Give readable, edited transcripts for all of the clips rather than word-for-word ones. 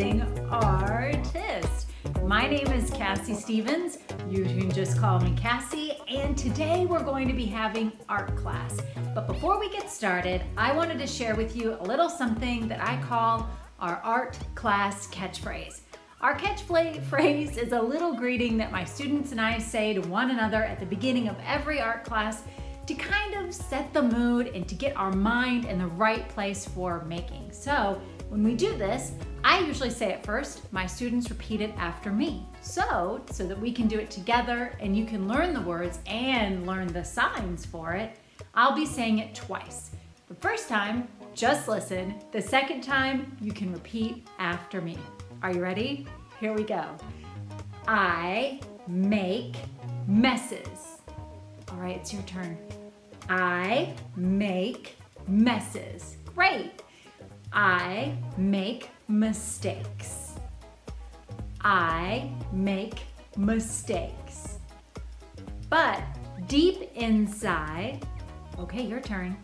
amazing artist. My name is Cassie Stevens. You can just call me Cassie, and today we're going to be having art class. But before we get started, I wanted to share with you a little something that I call our art class catchphrase. Our catchphrase is a little greeting that my students and I say to one another at the beginning of every art class to kind of set the mood and to get our mind in the right place for making. So when we do this, I usually say it first, my students repeat it after me. So that we can do it together and you can learn the words and learn the signs for it, I'll be saying it twice. The first time, just listen. The second time, you can repeat after me. Are you ready? Here we go. I make messes. All right, it's your turn. I make messes. Great. I make mistakes. I make mistakes. But deep inside, okay, your turn.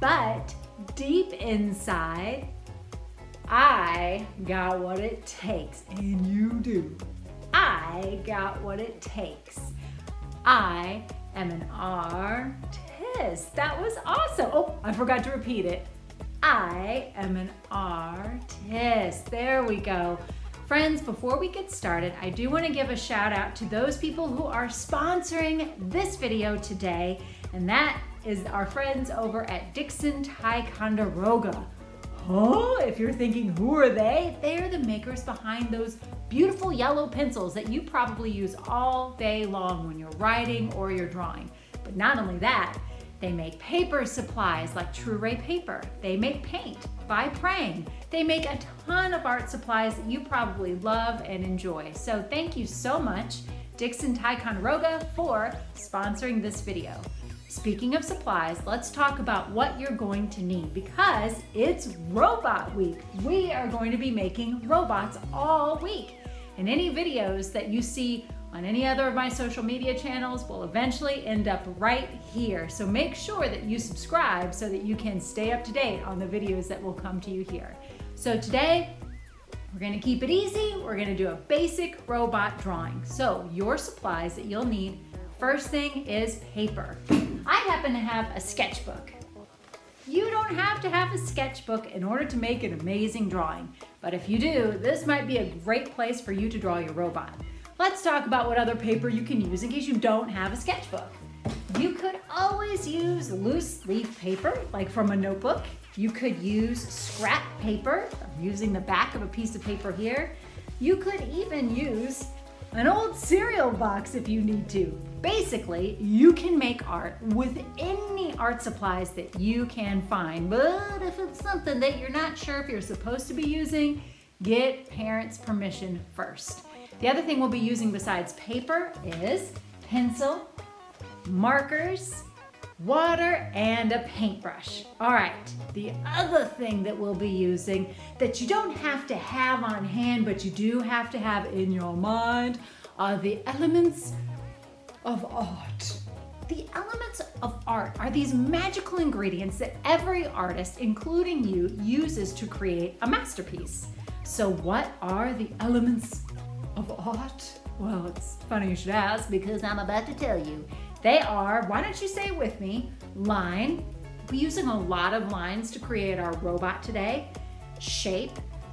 But deep inside, I got what it takes, and you do. I got what it takes. I am an artist. That was awesome. Oh, I forgot to repeat it. I am an artist. There we go. Friends, before we get started, I do want to give a shout out to those people who are sponsoring this video today, and that is our friends over at Dixon Ticonderoga. Oh, if you're thinking, who are they? They are the makers behind those beautiful yellow pencils that you probably use all day long when you're writing or you're drawing. But not only that, they make paper supplies like True Ray paper. They make paint by Prang. They make a ton of art supplies that you probably love and enjoy. So thank you so much, Dixon Ticonderoga, for sponsoring this video. Speaking of supplies, let's talk about what you're going to need because it's Robot Week. We are going to be making robots all week. And any videos that you see on any other of my social media channels will eventually end up right here. So make sure that you subscribe so that you can stay up to date on the videos that will come to you here. So today, we're gonna keep it easy. We're gonna do a basic robot drawing. So your supplies that you'll need, first thing is paper. I happen to have a sketchbook. You don't have to have a sketchbook in order to make an amazing drawing, but if you do, this might be a great place for you to draw your robot. Let's talk about what other paper you can use in case you don't have a sketchbook. You could always use loose leaf paper, like from a notebook. You could use scrap paper. I'm using the back of a piece of paper here. You could even use an old cereal box if you need to. Basically, you can make art with any art supplies that you can find, but if it's something that you're not sure if you're supposed to be using, get parents' permission first. The other thing we'll be using besides paper is pencil, markers, water, and a paintbrush. All right, the other thing that we'll be using that you don't have to have on hand, but you do have to have in your mind are the elements of art. The elements of art are these magical ingredients that every artist, including you, uses to create a masterpiece. So what are the elements of art? Well, it's funny you should ask because I'm about to tell you. They are, why don't you say it with me, line. We're using a lot of lines to create our robot today. Shape.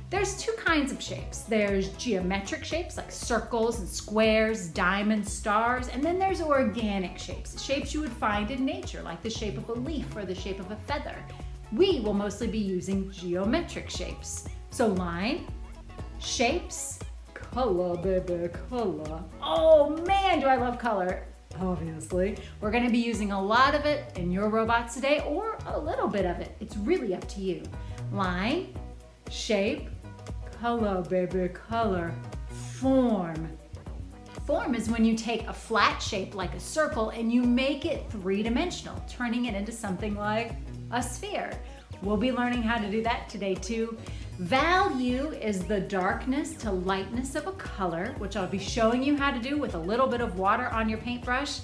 There's two kinds of shapes. There's geometric shapes like circles and squares, diamonds, stars, and then there's organic shapes, shapes you would find in nature, like the shape of a leaf or the shape of a feather. We will mostly be using geometric shapes. So line, shapes, color, baby, color. Oh man, do I love color. Obviously. We're going to be using a lot of it in your robots today, or a little bit of it. It's really up to you. Line, shape, color, baby, color, form. Form is when you take a flat shape like a circle and you make it three-dimensional, turning it into something like a sphere. We'll be learning how to do that today too. Value is the darkness to lightness of a color, which I'll be showing you how to do with a little bit of water on your paintbrush.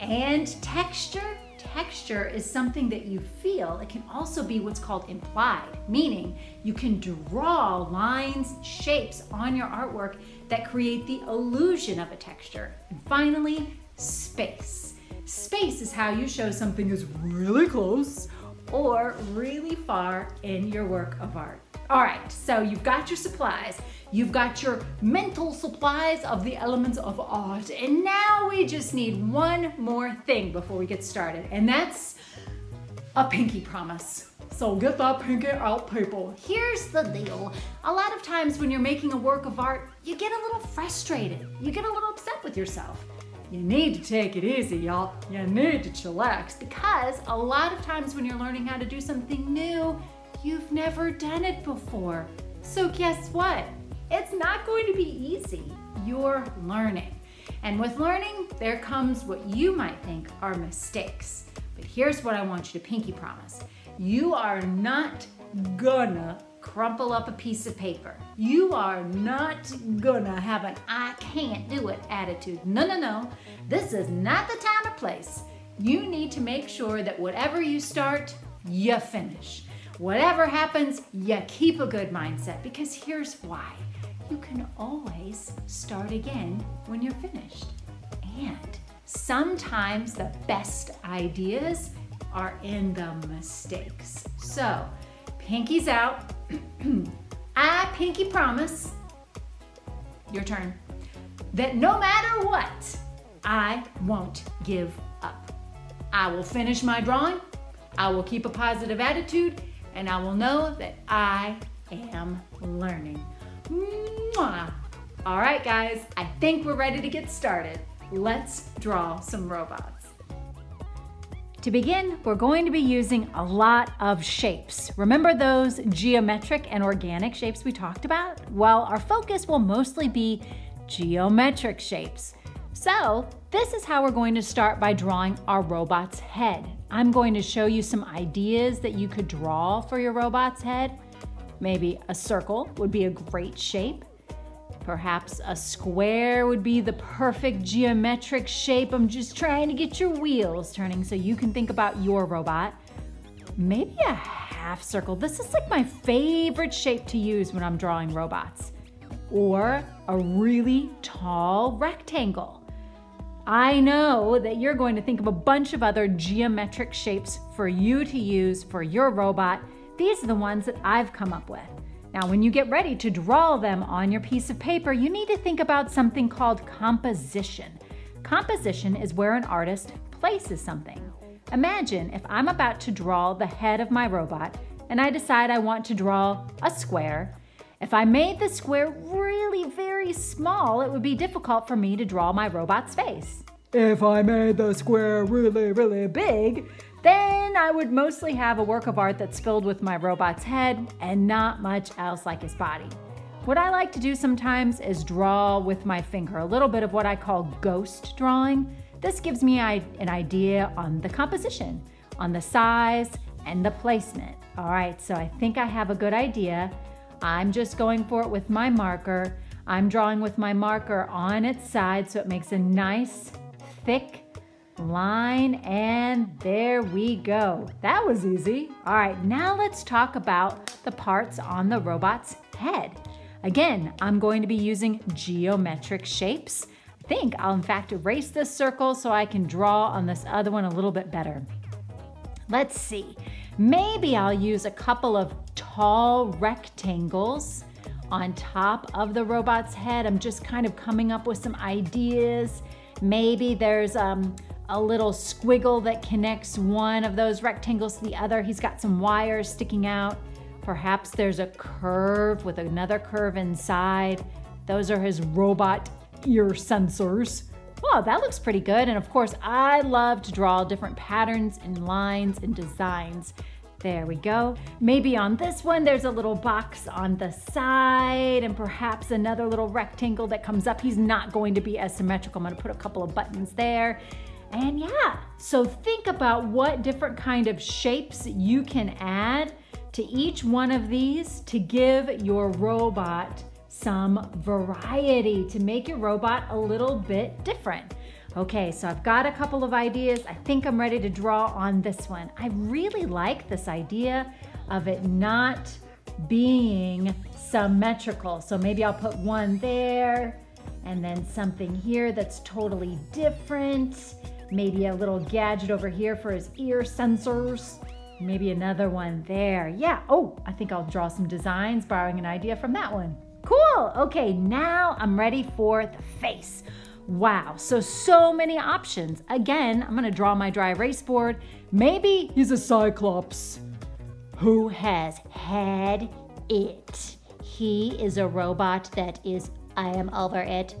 And texture, texture is something that you feel, it can also be what's called implied, meaning you can draw lines, shapes on your artwork that create the illusion of a texture. And finally, space. Space is how you show something is really close or really far in your work of art. All right, so you've got your supplies, you've got your mental supplies of the elements of art, and now we just need one more thing before we get started, and that's a pinky promise. So get that pinky out, people. Here's the deal. A lot of times when you're making a work of art, you get a little frustrated. You get a little upset with yourself. You need to take it easy, y'all. You need to chillax, because a lot of times when you're learning how to do something new, you've never done it before. So guess what? It's not going to be easy. You're learning. And with learning, there comes what you might think are mistakes. But here's what I want you to pinky promise. You are not gonna crumple up a piece of paper. You are not gonna have an "I can't do it" attitude. No, no, no. This is not the time or place. You need to make sure that whatever you start, you finish. Whatever happens, you keep a good mindset, because here's why. You can always start again when you're finished. And sometimes the best ideas are in the mistakes. So, pinkies out. I pinky promise, your turn, that no matter what, I won't give up. I will finish my drawing, I will keep a positive attitude, and I will know that I am learning. Mwah. All right, guys, I think we're ready to get started. Let's draw some robots. To begin, we're going to be using a lot of shapes. Remember those geometric and organic shapes we talked about? Well, our focus will mostly be geometric shapes. So this is how we're going to start by drawing our robot's head. I'm going to show you some ideas that you could draw for your robot's head. Maybe a circle would be a great shape. Perhaps a square would be the perfect geometric shape. I'm just trying to get your wheels turning so you can think about your robot. Maybe a half circle. This is like my favorite shape to use when I'm drawing robots. Or a really tall rectangle. I know that you're going to think of a bunch of other geometric shapes for you to use for your robot. These are the ones that I've come up with. Now, when you get ready to draw them on your piece of paper, you need to think about something called composition. Composition is where an artist places something. Imagine if I'm about to draw the head of my robot and I decide I want to draw a square. If I made the square really very small, it would be difficult for me to draw my robot's face. If I made the square really, really big, then I would mostly have a work of art that's filled with my robot's head and not much else like his body. What I like to do sometimes is draw with my finger, a little bit of what I call ghost drawing. This gives me an idea on the composition, on the size and the placement. All right, so I think I have a good idea. I'm just going for it with my marker. I'm drawing with my marker on its side so it makes a nice thick line, and there we go. That was easy. All right, now let's talk about the parts on the robot's head. Again, I'm going to be using geometric shapes. I think I'll in fact erase this circle so I can draw on this other one a little bit better. Let's see, maybe I'll use a couple of tall rectangles on top of the robot's head. I'm just kind of coming up with some ideas. Maybe there's a little squiggle that connects one of those rectangles to the other. He's got some wires sticking out. Perhaps there's a curve with another curve inside. Those are his robot ear sensors. Wow, that looks pretty good. And of course, I love to draw different patterns and lines and designs. There we go. Maybe on this one, there's a little box on the side and perhaps another little rectangle that comes up. He's not going to be as symmetrical. I'm gonna put a couple of buttons there. And yeah, so think about what different kind of shapes you can add to each one of these to give your robot some variety, to make your robot a little bit different. Okay, so I've got a couple of ideas. I think I'm ready to draw on this one. I really like this idea of it not being symmetrical. So maybe I'll put one there and then something here that's totally different. Maybe a little gadget over here for his ear sensors. Maybe another one there. Yeah, oh, I think I'll draw some designs, borrowing an idea from that one. Cool, okay, now I'm ready for the face. Wow, so many options. Again, I'm gonna draw my dry erase board. Maybe he's a cyclops who has had it. He is a robot that is, I am over it.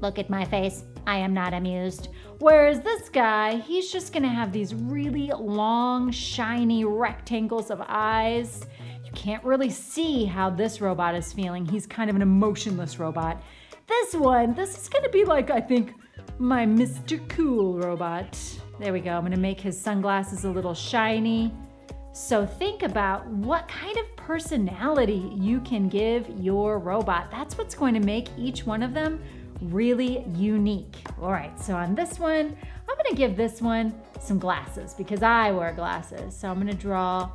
Look at my face, I am not amused. Whereas this guy, he's just gonna have these really long, shiny rectangles of eyes. You can't really see how this robot is feeling. He's kind of an emotionless robot. This one, this is gonna be like, I think, my Mr. Cool robot. There we go, I'm gonna make his sunglasses a little shiny. So think about what kind of personality you can give your robot. That's what's going to make each one of them really unique. All right, so on this one, I'm gonna give this one some glasses because I wear glasses. So I'm gonna draw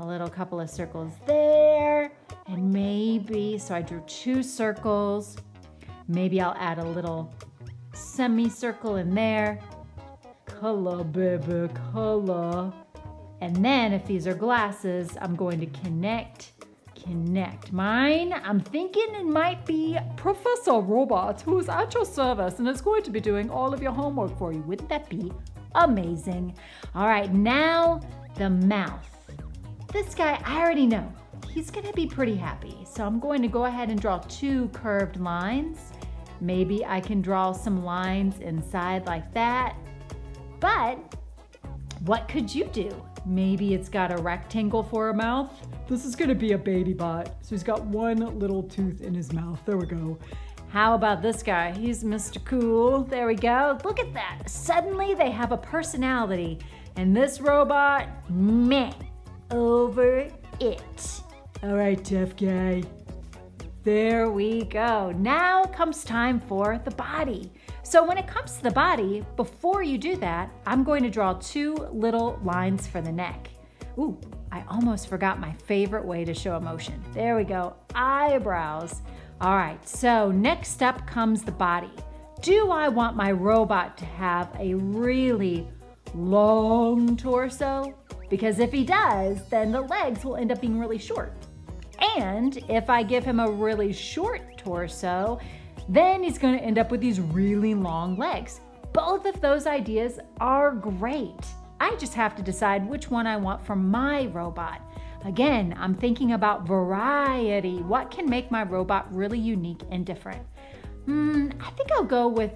a little couple of circles there and maybe, so I drew two circles. Maybe I'll add a little semicircle in there. Color, baby, color. And then if these are glasses, I'm going to connect. Mine, I'm thinking it might be Professor Robot, who's at your service and is going to be doing all of your homework for you. Wouldn't that be amazing? All right, now the mouth. This guy, I already know. He's gonna be pretty happy. So I'm going to go ahead and draw two curved lines. Maybe I can draw some lines inside like that. But what could you do? Maybe it's got a rectangle for a mouth. This is gonna be a baby bot. So he's got one little tooth in his mouth. There we go. How about this guy? He's Mr. Cool. There we go. Look at that. Suddenly they have a personality. And this robot, meh, over it. All right, tough guy. There we go. Now comes time for the body. So when it comes to the body, before you do that, I'm going to draw two little lines for the neck. Ooh, I almost forgot my favorite way to show emotion. There we go, eyebrows. All right, so next up comes the body. Do I want my robot to have a really long torso? Because if he does, then the legs will end up being really short. And if I give him a really short torso, then he's going to end up with these really long legs. Both of those ideas are great. I just have to decide which one I want for my robot. Again, I'm thinking about variety. What can make my robot really unique and different? I think I'll go with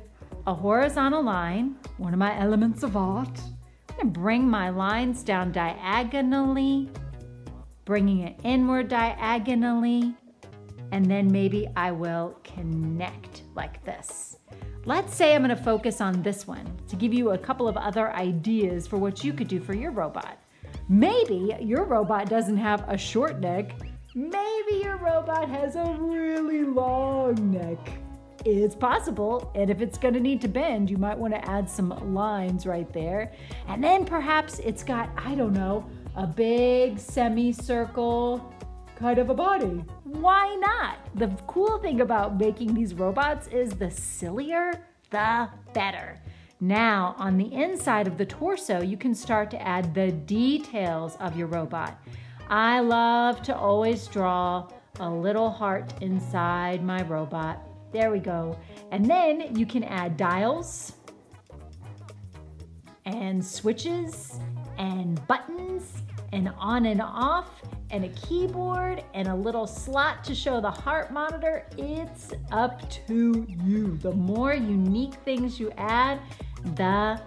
a horizontal line, one of my elements of art. I'm going to bring my lines down diagonally, bringing it inward diagonally, and then maybe I will connect like this. Let's say I'm gonna focus on this one to give you a couple of other ideas for what you could do for your robot. Maybe your robot doesn't have a short neck. Maybe your robot has a really long neck. It's possible, and if it's gonna need to bend, you might wanna add some lines right there. And then perhaps it's got, I don't know, a big semicircle kind of a body. Why not? The cool thing about making these robots is the sillier, the better. Now, on the inside of the torso, you can start to add the details of your robot. I love to always draw a little heart inside my robot. There we go. And then you can add dials and switches and buttons and on and off, and a keyboard, and a little slot to show the heart monitor. It's up to you. The more unique things you add, the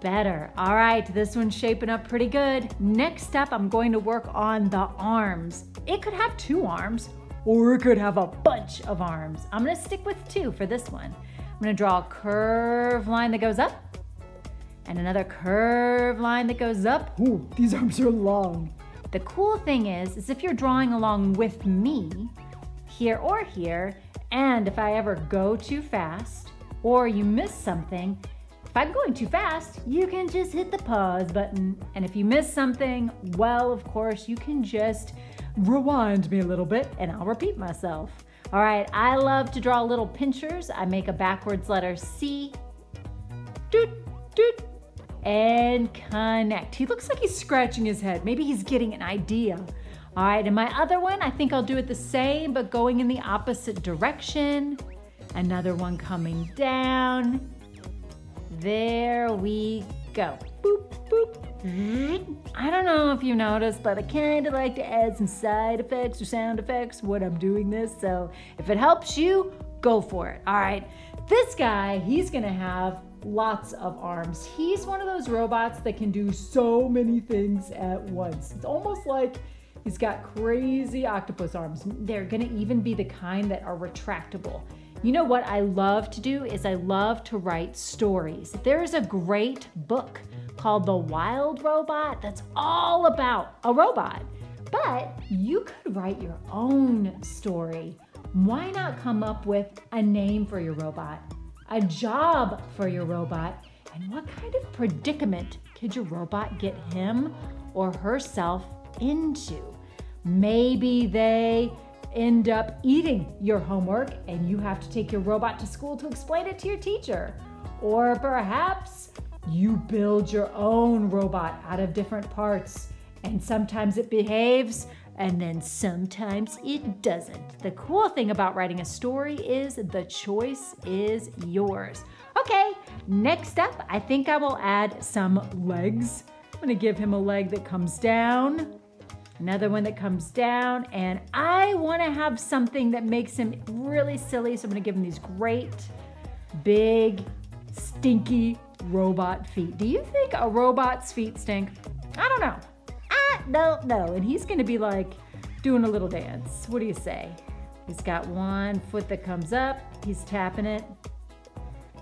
better. All right, this one's shaping up pretty good. Next up, I'm going to work on the arms. It could have two arms, or it could have a bunch of arms. I'm gonna stick with two for this one. I'm gonna draw a curved line that goes up, and another curved line that goes up. Ooh, these arms are long. The cool thing is if you're drawing along with me, here or here, and if I ever go too fast, or you miss something, If I'm going too fast, you can just hit the pause button. And if you miss something, well, of course, you can just rewind me a little bit and I'll repeat myself. All right, I love to draw little pinchers. I make a backwards letter C, doot, doot, and connect. He looks like he's scratching his head. Maybe he's getting an idea. All right, and my other one, I think I'll do it the same, but going in the opposite direction. Another one coming down. There we go. Boop, boop. I don't know if you noticed, but I kind of like to add some side effects or sound effects when I'm doing this. So if it helps you, go for it. All right, this guy, he's gonna have lots of arms. He's one of those robots that can do so many things at once. It's almost like he's got crazy octopus arms. They're gonna even be the kind that are retractable. You know what I love to do is I love to write stories. There is a great book called The Wild Robot that's all about a robot, but you could write your own story. Why not come up with a name for your robot, a job for your robot, and what kind of predicament could your robot get him or herself into? Maybe they end up eating your homework and you have to take your robot to school to explain it to your teacher. Or perhaps you build your own robot out of different parts, and sometimes it behaves and then sometimes it doesn't. The cool thing about writing a story is the choice is yours. Okay, next up, I think I will add some legs. I'm gonna give him a leg that comes down. Another one that comes down, and I wanna have something that makes him really silly, so I'm gonna give him these great, big, stinky robot feet. Do you think a robot's feet stink? I don't know. I don't know. And he's gonna be like doing a little dance. What do you say? He's got one foot that comes up, he's tapping it.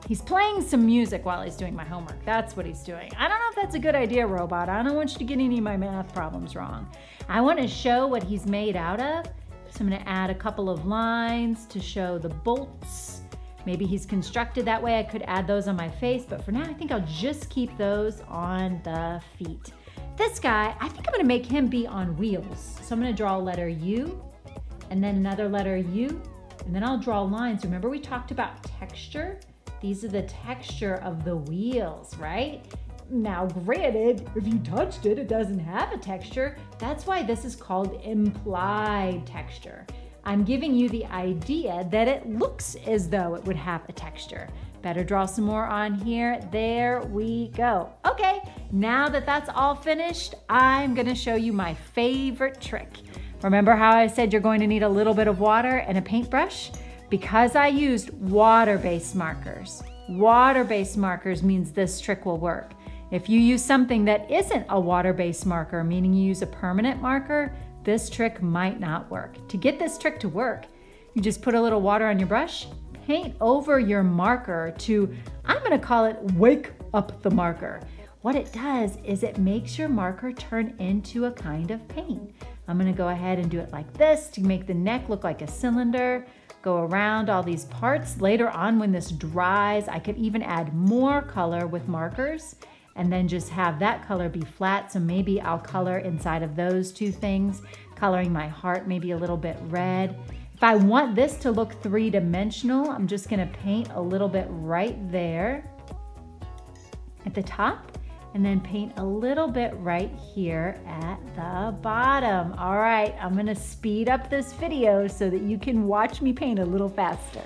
He's playing some music while he's doing my homework. That's what he's doing. I don't know if that's a good idea, robot. I don't want you to get any of my math problems wrong. I want to show what he's made out of. So I'm going to add a couple of lines to show the bolts. Maybe he's constructed that way. I could add those on my face, but for now, I think I'll just keep those on the feet. This guy, I think I'm going to make him be on wheels. So I'm going to draw a letter U, and then another letter U, and then I'll draw lines. Remember we talked about texture? These are the texture of the wheels, right? Now, granted, if you touched it, it doesn't have a texture. That's why this is called implied texture. I'm giving you the idea that it looks as though it would have a texture. Better draw some more on here. There we go. Okay, now that that's all finished, I'm gonna show you my favorite trick. Remember how I said you're going to need a little bit of water and a paintbrush? Because I used water-based markers. Water-based markers means this trick will work. If you use something that isn't a water-based marker, meaning you use a permanent marker, this trick might not work. To get this trick to work, you just put a little water on your brush, paint over your marker to, I'm gonna call it wake up the marker. What it does is it makes your marker turn into a kind of paint. I'm gonna go ahead and do it like this to make the neck look like a cylinder. Go around all these parts. Later on when this dries, I could even add more color with markers and then just have that color be flat. So maybe I'll color inside of those two things, coloring my heart maybe a little bit red. If I want this to look three-dimensional, I'm just gonna paint a little bit right there at the top and then paint a little bit right here at the bottom. All right, I'm gonna speed up this video so that you can watch me paint a little faster.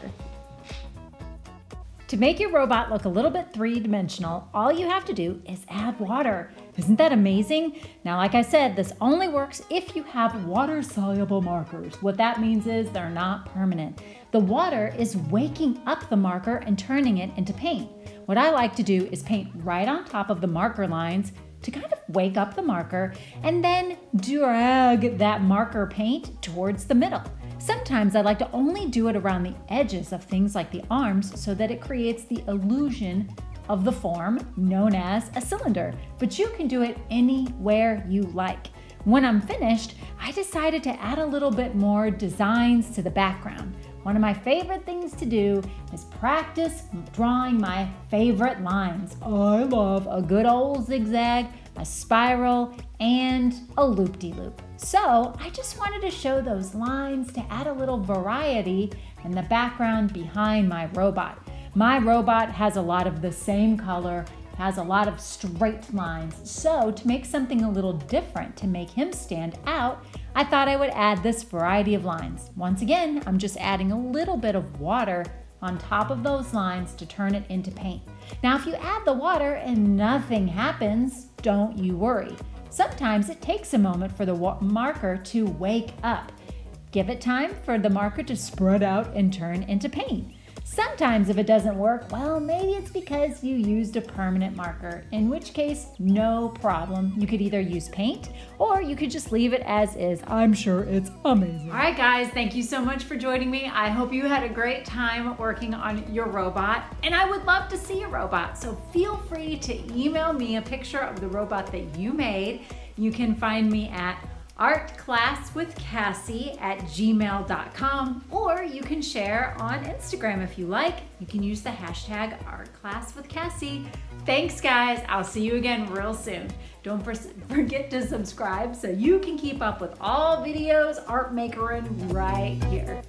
To make your robot look a little bit three-dimensional, all you have to do is add water. Isn't that amazing? Now, like I said, this only works if you have water-soluble markers. What that means is they're not permanent. The water is waking up the marker and turning it into paint. What I like to do is paint right on top of the marker lines to kind of wake up the marker and then drag that marker paint towards the middle. Sometimes I like to only do it around the edges of things like the arms so that it creates the illusion of the form known as a cylinder, but you can do it anywhere you like. When I'm finished, I decided to add a little bit more designs to the background. One of my favorite things to do is practice drawing my favorite lines. I love a good old zigzag, a spiral, and a loop-de-loop. So I just wanted to show those lines to add a little variety in the background behind my robot. My robot has a lot of the same color, has a lot of straight lines. So to make something a little different, to make him stand out, I thought I would add this variety of lines. Once again, I'm just adding a little bit of water on top of those lines to turn it into paint. Now, if you add the water and nothing happens, don't you worry. Sometimes it takes a moment for the marker to wake up. Give it time for the marker to spread out and turn into paint. Sometimes if it doesn't work, well, maybe it's because you used a permanent marker, in which case, no problem. You could either use paint or you could just leave it as is. I'm sure it's amazing. All right, guys, thank you so much for joining me. I hope you had a great time working on your robot, and I would love to see a robot. So feel free to email me a picture of the robot that you made. You can find me at artclasswithcassie@gmail.com, or you can share on Instagram if you like. You can use the hashtag artclasswithcassie. Thanks, guys. I'll see you again real soon. Don't forget to subscribe so you can keep up with all videos Art Makerin right here.